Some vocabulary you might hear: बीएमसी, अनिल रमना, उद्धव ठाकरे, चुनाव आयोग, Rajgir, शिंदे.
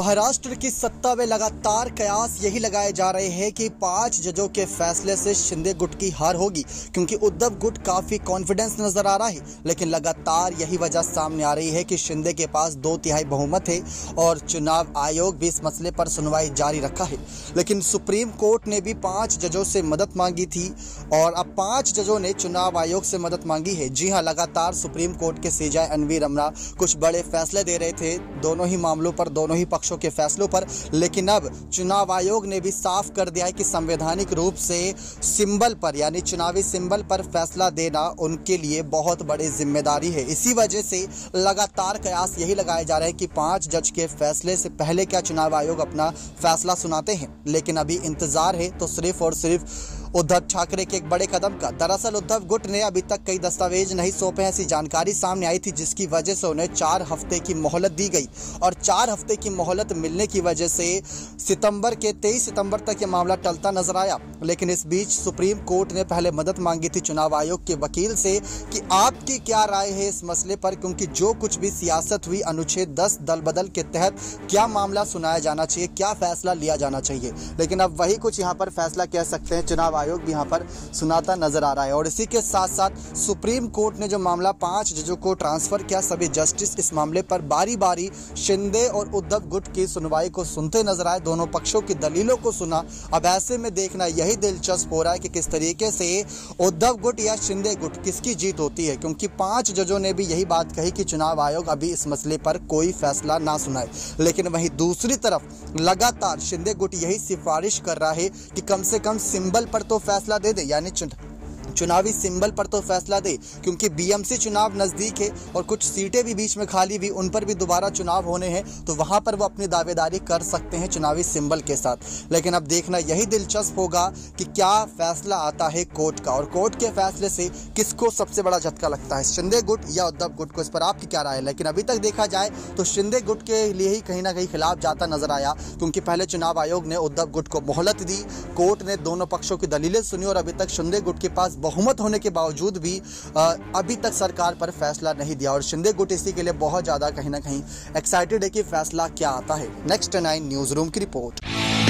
महाराष्ट्र की सत्ता में लगातार कयास यही लगाए जा रहे हैं कि 5 जजों के फैसले से शिंदे गुट की हार होगी, क्योंकि उद्धव गुट काफी कॉन्फिडेंस नजर आ रहा है। लेकिन लगातार यही वजह सामने आ रही है कि शिंदे के पास 2/3 बहुमत है और चुनाव आयोग भी इस मसले पर सुनवाई जारी रखा है। लेकिन सुप्रीम कोर्ट ने भी 5 जजों से मदद मांगी थी और अब 5 जजों ने चुनाव आयोग से मदद मांगी है। जी हाँ, लगातार सुप्रीम कोर्ट के सीजे अनिल रमना कुछ बड़े फैसले दे रहे थे दोनों ही मामलों पर, दोनों ही पक्षों के फैसलों पर। लेकिन अब चुनाव आयोग ने भी साफ कर दिया है कि संवैधानिक रूप से सिंबल पर, यानी चुनावी सिंबल पर फैसला देना उनके लिए बहुत बड़ी जिम्मेदारी है। इसी वजह से लगातार कयास यही लगाए जा रहे हैं कि 5 जज के फैसले से पहले क्या चुनाव आयोग अपना फैसला सुनाते हैं। लेकिन अभी इंतजार है तो सिर्फ और सिर्फ उद्धव ठाकरे के एक बड़े कदम का। दरअसल उद्धव गुट ने अभी तक कई दस्तावेज नहीं सौंपे हैं, ऐसी जानकारी सामने आई थी, जिसकी वजह से उन्हें 4 हफ्ते की मोहलत दी गई और 4 हफ्ते की मोहलत मिलने की वजह से 23 सितंबर तक यह मामला टलता नजर आया। लेकिन इस बीच सुप्रीम कोर्ट ने पहले मदद मांगी थी चुनाव आयोग के वकील से कि आपकी क्या राय है इस मसले पर, क्योंकि जो कुछ भी सियासत हुई अनुच्छेद 10 दल बदल के तहत क्या मामला सुनाया जाना चाहिए, क्या फैसला लिया जाना चाहिए। लेकिन अब वही कुछ यहाँ पर फैसला कह सकते हैं चुनाव आयोग भी यहाँ पर सुनाता नजर आ रहा है। और इसी के साथ साथ सुप्रीम कोर्ट ने जो मामला 5 जजों को ट्रांसफर किया, सभी जस्टिस इस मामले पर बारी बारी शिंदे और उद्धव गुट की सुनवाई को सुनते नजर आए, दोनों पक्षों की दलीलों को सुना। अब ऐसे में देखना यही दिलचस्प हो रहा है कि किस तरीके से उद्धव गुट या शिंदे गुट किसकी जीत होती है, क्योंकि 5 जजों ने भी यही बात कही कि चुनाव आयोग अभी इस मसले पर कोई फैसला ना सुनाए। लेकिन वहीं दूसरी तरफ लगातार शिंदे गुट यही सिफारिश कर रहा है कि कम से कम सिंबल पर तो फैसला दे दे, यानी चुनावी सिंबल पर तो फैसला दे, क्योंकि बीएमसी चुनाव नज़दीक है और कुछ सीटें भी बीच में खाली हुई, उन पर भी दोबारा चुनाव होने हैं, तो वहाँ पर वो अपनी दावेदारी कर सकते हैं चुनावी सिंबल के साथ। लेकिन अब देखना यही दिलचस्प होगा कि क्या फैसला आता है कोर्ट का और कोर्ट के फैसले से किसको सबसे बड़ा झटका लगता है, शिंदे गुट या उद्धव गुट को। इस पर आपकी क्या राय है? लेकिन अभी तक देखा जाए तो शिंदे गुट के लिए ही कहीं ना कहीं खिलाफ जाता नजर आया, क्योंकि पहले चुनाव आयोग ने उद्धव गुट को मोहलत दी, कोर्ट ने दोनों पक्षों की दलीलें सुनी और अभी तक शिंदे गुट के पास बहुमत होने के बावजूद भी अभी तक सरकार पर फैसला नहीं दिया। और शिंदे गुट इसी के लिए बहुत ज्यादा कहीं ना कहीं एक्साइटेड है कि फैसला क्या आता है। नेक्स्ट 9 न्यूज़ रूम की रिपोर्ट।